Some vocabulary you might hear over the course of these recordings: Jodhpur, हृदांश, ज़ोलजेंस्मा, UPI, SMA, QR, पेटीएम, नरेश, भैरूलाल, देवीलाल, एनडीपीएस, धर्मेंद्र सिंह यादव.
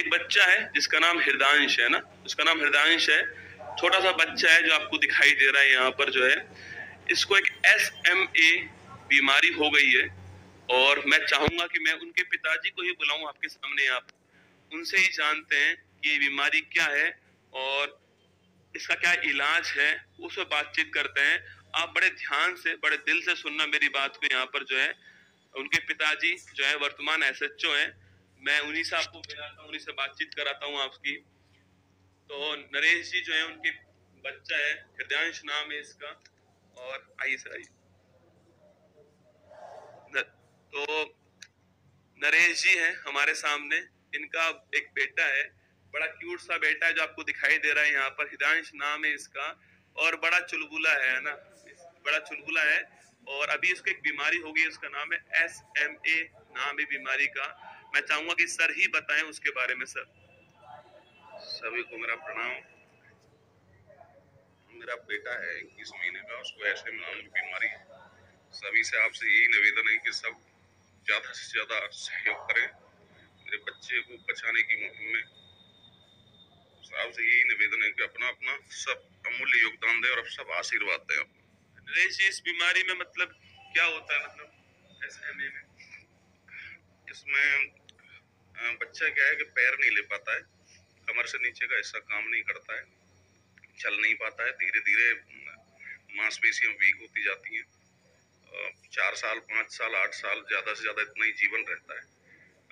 एक बच्चा है जिसका नाम हृदांश है ना, उसका नाम हृदांश है। छोटा सा बच्चा है जो आपको दिखाई दे रहा है यहाँ पर, जो है इसको एक SMA बीमारी हो गई है। और मैं चाहूंगा कि मैं उनके पिताजी को ही बुलाऊं आपके सामने, आप उनसे ही जानते हैं कि ये बीमारी क्या है और इसका क्या इलाज है, उस पर बातचीत करते हैं। आप बड़े ध्यान से बड़े दिल से सुनना मेरी बात को। यहाँ पर जो है उनके पिताजी जो है वर्तमान SHO हैं। मैं उन्हीं से आपको मिलाता हूँ, उन्हीं से बातचीत कराता हूँ आपकी। तो नरेश जी जो है उनके बच्चा है, हृदयांश नाम है इसका। और आइए सर आइए। तो नरेश जी हैं हमारे सामने, इनका एक बेटा है, बड़ा क्यूट सा बेटा है जो आपको दिखाई दे रहा है यहाँ पर, हृदयांश नाम है इसका। और बड़ा चुलबुला है ना, बड़ा चुलबुला है। और अभी इसको एक बीमारी होगी, उसका नाम है SMA नाम है बीमारी का। मैं चाहूंगा कि सर ही बताएं उसके बारे में। सर सभी को मेरा प्रणाम। मेरा बेटा है 21 महीने का, उसको SMA नाम की बीमारी है। सभी से आपसे यही निवेदन है कि सब ज्यादा से ज्यादा सहयोग करें मेरे बच्चे को बचाने की मुहिम में। आपसे यही निवेदन है कि अपना अपना सब अमूल्य योगदान दें और अब सब आशीर्वाद दें। नरेश जी, इस बीमारी में मतलब क्या होता है, मतलब SMA में? इसमें बच्चा क्या है कि पैर नहीं ले पाता है, कमर से नीचे का हिस्सा काम नहीं करता है, चल नहीं पाता है, धीरे धीरे मांसपेशियां वीक होती जाती हैं। 4 साल, 5 साल, 8 साल, ज़्यादा से ज़्यादा इतना ही जीवन रहता है।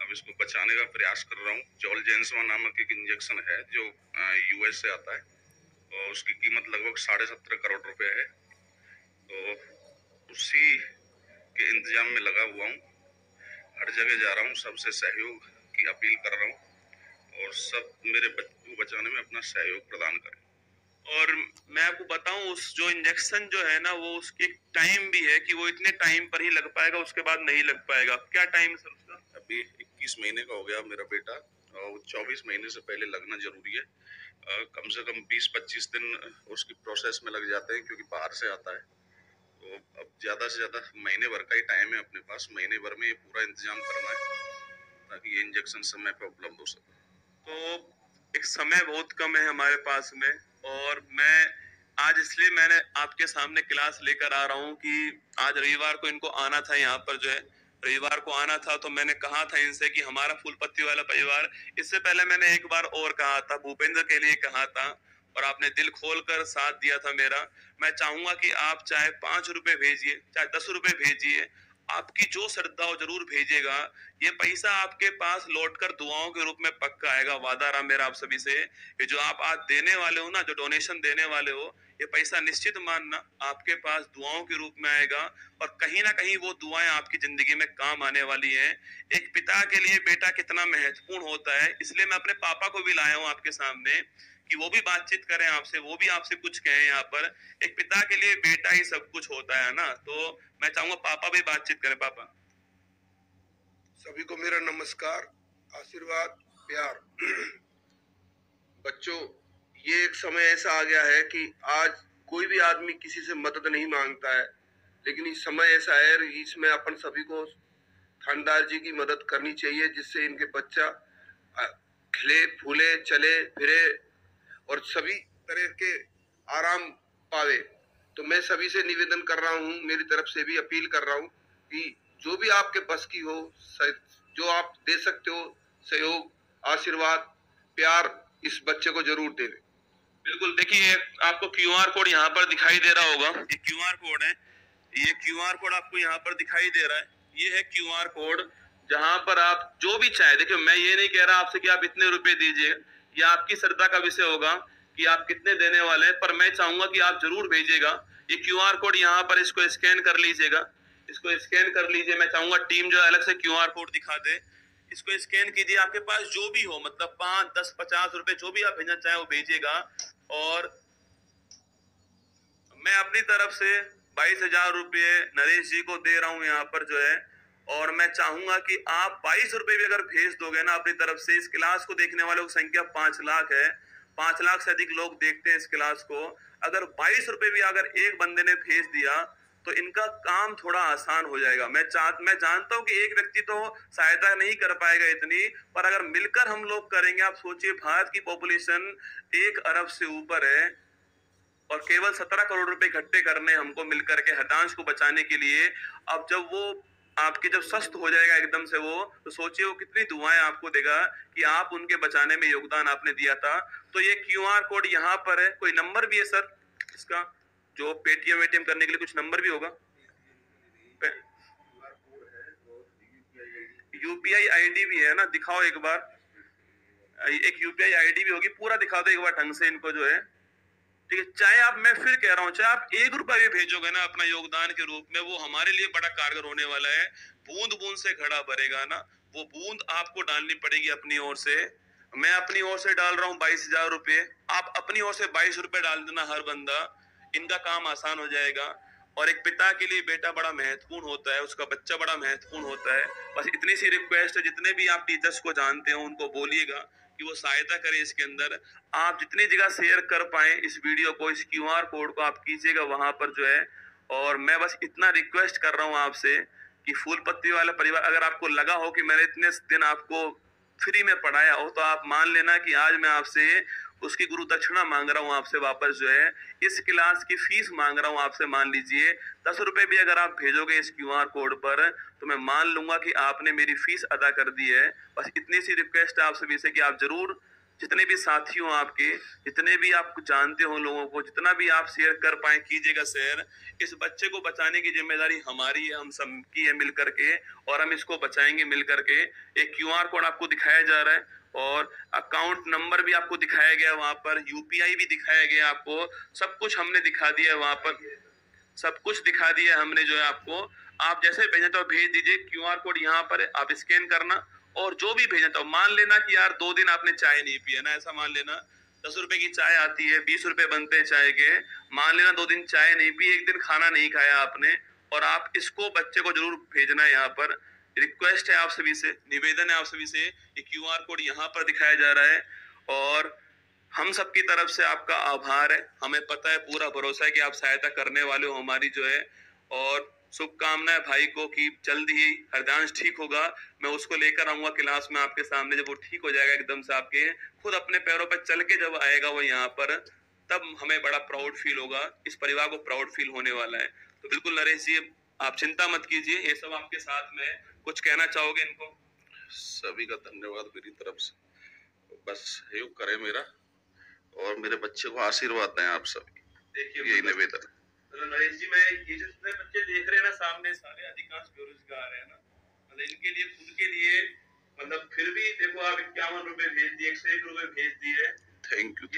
अब इसको बचाने का प्रयास कर रहा हूँ। ज़ोलजेंस्मा नामक एक इंजेक्शन है जो US से आता है और उसकी कीमत लगभग 17.5 करोड़ रुपये है। तो उसी के इंतजाम में लगा हुआ हूँ, हर जगह जा रहा हूँ, सबसे सहयोग की अपील कर रहा हूँ और सब मेरे बच्चों को बचाने में अपना सहयोग प्रदान करें। और मैं आपको बताऊं, उस जो इंजेक्शन जो है ना, वो उसके एक टाइम भी है कि वो इतने टाइम पर ही लग पाएगा, उसके बाद नहीं लग पाएगा। क्या टाइम है सर उसका? अभी 21 महीने का हो गया मेरा बेटा और 24 महीने से पहले लगना जरूरी है। कम से कम 20-25 दिन उसकी प्रोसेस में लग जाते हैं क्योंकि बाहर से आता है। तो अब ज़्यादा से ज़्यादा महीने भर का ही टाइम है अपने पास, महीने भर में ये पूरा इंतजाम करना है ताकि ये इंजेक्शन समय पर उपलब्ध हो सके। तो एक समय बहुत कम है हमारे पास में, और मैं आज इसलिए मैंने आपके सामने क्लास लेकर आ रहा हूँ कि आज रविवार को इनको आना था यहाँ पर, जो है रविवार को आना था। तो मैंने कहा था इनसे कि हमारा फूलपत्ती वाला परिवार, इससे पहले मैंने एक बार और कहा था भूपेंद्र के लिए कहा था, और आपने दिल खोलकर साथ दिया था मेरा। मैं चाहूंगा कि आप चाहे 5 रुपए भेजिए, चाहे 10 रुपए भेजिए, आपकी जो श्रद्धा हो जरूर भेजिएगा। ये पैसा आपके पास लौटकर दुआओं के रूप में पक्का आएगा। वादा रहा मेरा आप सभी से, ये जो आप आज देने वाले हो ना, जो डोनेशन देने वाले हो, ये पैसा निश्चित मानना आपके पास दुआओं के रूप में आएगा। और कहीं ना कहीं वो दुआएं आपकी जिंदगी में काम आने वाली हैं। एक पिता के लिए बेटा कितना महत्वपूर्ण होता है, इसलिए मैं अपने पापा को भी लाया हूँ आपके सामने कि वो भी बातचीत करें आपसे, वो भी आपसे कुछ कहें। यहाँ पर एक पिता के लिए बेटा ही सब कुछ होता है ना, तो मैं चाहूंगा पापा भी बातचीत करें। पापा, सभी को मेरा नमस्कार, आशीर्वाद, प्यार। बच्चों, ये एक समय ऐसा आ गया है कि आज कोई भी आदमी किसी से मदद नहीं मांगता है, लेकिन ये समय ऐसा है इसमें अपन सभी को थानेदार जी की मदद करनी चाहिए, जिससे इनके बच्चा खिले फूले, चले फिरे और सभी तरह के आराम पावे। तो मैं सभी से निवेदन कर रहा हूँ, मेरी तरफ से भी अपील कर रहा हूँ कि जो भी आपके बस की हो, जो आप दे सकते हो, सहयोग, आशीर्वाद, प्यार इस बच्चे को जरूर दें। बिल्कुल, देखिए आपको QR कोड यहाँ पर दिखाई दे रहा होगा, ये QR कोड है, ये QR कोड आपको यहाँ पर दिखाई दे रहा है। ये है QR कोड, जहाँ पर आप जो भी चाहे, देखिए मैं ये नहीं कह रहा आपसे कि आप इतने रुपये दीजिए, यह आपकी श्रद्धा का विषय होगा कि आप कितने देने वाले हैं, पर मैं चाहूंगा कि आप जरूर भेजिएगा। ये QR कोड यहाँ पर इसको स्कैन कर लीजिएगा, इसको स्कैन कर लीजिए। मैं चाहूंगा टीम जो अलग से QR कोड दिखा दे, इसको स्कैन कीजिए। आपके पास जो भी हो, मतलब 5, 10, 50 रुपए जो भी आप भेजना चाहे वो भेजिएगा। और मैं अपनी तरफ से 22,000 रुपये नरेश जी को दे रहा हूँ यहाँ पर जो है। और मैं चाहूंगा कि आप 22 रुपए भी अगर भेज दोगे ना अपनी तरफ से, इस क्लास को देखने वालों की संख्या 5 लाख है, 5 लाख से अधिक लोग देखते हैं इस क्लास को। अगर 22 रुपए भी अगर एक बंदे ने भेज दिया तो इनका काम थोड़ा आसान हो जाएगा। मैं जानता हूँ कि एक व्यक्ति तो सहायता नहीं कर पाएगा इतनी, पर अगर मिलकर हम लोग करेंगे, आप सोचिए भारत की पॉपुलेशन 1 अरब से ऊपर है और केवल 17 करोड़ रुपए इकट्ठे करने हमको मिलकर के हृदांश को बचाने के लिए। अब जब वो आपके जब स्वस्थ हो जाएगा एकदम से वो, तो सोचिए वो कितनी दुआएं आपको देगा कि आप उनके बचाने में योगदान आपने दिया था। तो ये QR कोड यहाँ पर है, कोई नंबर भी है सर इसका, जो पेटीएम वेटीएम करने के लिए कुछ नंबर भी होगा? UPI ID भी है ना, दिखाओ एक बार, एक UPI ID भी होगी, पूरा दिखा दो एक बार ढंग से इनको जो है, ठीक है। चाहे आप, मैं फिर कह रहा हूँ, चाहे आप 1 रुपया भी भेजोगे ना अपना योगदान के रूप में, वो हमारे लिए बड़ा कारगर होने वाला है। बूंद बूंद से घड़ा भरेगा ना, वो बूंद आपको डालनी पड़ेगी अपनी ओर से। मैं अपनी ओर से डाल रहा हूँ 22,000 रुपये, आप अपनी ओर से 22 रुपये डाल देना हर बंदा, इनका काम आसान हो जाएगा। और एक पिता के लिए बेटा बड़ा महत्वपूर्ण होता है, उसका बच्चा बड़ा महत्वपूर्ण होता है। बस इतनी सी रिक्वेस्ट है, जितने भी आप टीचर्स को जानते हो उनको बोलिएगा कि वो सहायता करें इसके अंदर। आप जितनी जगह शेयर कर पाए इस वीडियो को, इस QR कोड को आप कीजिएगा वहाँ पर जो है। और मैं बस इतना रिक्वेस्ट कर रहा हूँ आपसे कि फूल पत्ती वाला परिवार, अगर आपको लगा हो कि मैंने इतने दिन आपको फ्री में पढ़ाया हो, तो आप मान लेना कि आज मैं आपसे उसकी गुरु दक्षिणा मांग रहा हूँ, आपसे वापस जो है इस क्लास की फीस मांग रहा हूँ आपसे। मान लीजिए 10 रुपये भी अगर आप भेजोगे इस QR कोड पर, तो मैं मान लूँगा कि आपने मेरी फीस अदा कर दी है। बस इतनी सी रिक्वेस्ट है आप सभी से कि आप ज़रूर, जितने भी साथी हों आपके, जितने भी आप जानते हो लोगों को, जितना भी आप शेयर कर पाए कीजिएगा शेयर। इस बच्चे को बचाने की जिम्मेदारी हमारी है, हम सब की है मिल करके, और हम इसको बचाएंगे मिल करके। एक QR कोड आपको दिखाया जा रहा है और अकाउंट नंबर भी आपको दिखाया गया वहाँ पर, UPI भी दिखाया गया आपको, सब कुछ हमने दिखा दिया है वहाँ पर, सब कुछ दिखा दिया है हमने जो है आपको। आप जैसे भेजना तो भेज दीजिए, QR कोड यहाँ पर है, आप स्कैन करना। और जो भी भेजना तो मान लेना कि यार 2 दिन आपने चाय नहीं पी है ना, ऐसा मान लेना, 10 रुपये की चाय आती है, 20 रुपये बनते हैं चाय के, मान लेना 2 दिन चाय नहीं पी, 1 दिन खाना नहीं खाया आपने। और आप इसको बच्चे को जरूर भेजना है। यहाँ पर रिक्वेस्ट है आप सभी से, निवेदन है आप सभी से, ये QR कोड यहाँ पर दिखाया जा रहा है। और हम सब की तरफ से आपका आभार है, हमें पता है, पूरा भरोसा है कि आप सहायता करने वाले हो हमारी जो है। और शुभकामनाएं भाई को कि जल्द ही हृदांश ठीक होगा, मैं उसको लेकर आऊँगा क्लास में आपके सामने। जब वो ठीक हो जाएगा एकदम से, आपके खुद अपने पैरों पर चल के जब आएगा वो यहाँ पर, तब हमें बड़ा प्राउड फील होगा, इस परिवार को प्राउड फील होने वाला है। तो बिल्कुल नरेश जी, आप चिंता मत कीजिए, ये सब आपके साथ में। कुछ कहना चाहोगे इनको? सभी का धन्यवाद मेरी तरफ से, बस योग करें मेरा और मेरे बच्चे को आशीर्वाद दें आप सभी। देखिए यही निवेदन है नरेश जी। मैं ये जितने बच्चे देख रहे हैं ना सामने, सारे अधिकांश बेरोजगार है ना, मतलब इनके लिए खुद के लिए, मतलब फिर भी देखो आप 51 रुपए भेज दिए, 101 रुपए भेज दिए। Thank you,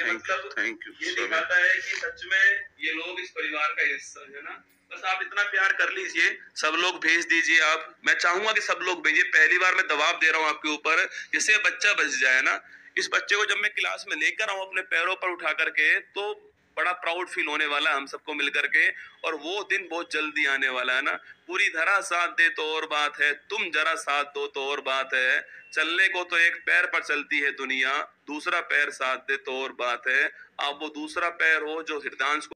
thank you. ये दिखाता है कि सच में ये लोग इस परिवार का हिस्सा है ना। बस आप इतना प्यार कर लीजिए, सब लोग भेज दीजिए आप। मैं चाहूंगा कि सब लोग भेजिए, पहली बार मैं दबाव दे रहा हूँ आपके ऊपर, जिससे बच्चा बच जाए ना। इस बच्चे को जब मैं क्लास में लेकर आऊँ अपने पैरों पर उठा करके, तो बड़ा प्राउड फील होने वाला हम सबको मिल करके। और वो दिन बहुत जल्दी आने वाला है ना। पूरी धरा साथ दे तो और बात है, तुम जरा साथ दो तो और बात है। चलने को तो एक पैर पर चलती है दुनिया, दूसरा पैर साथ दे तो और बात है। आप वो दूसरा पैर हो जो हृदांश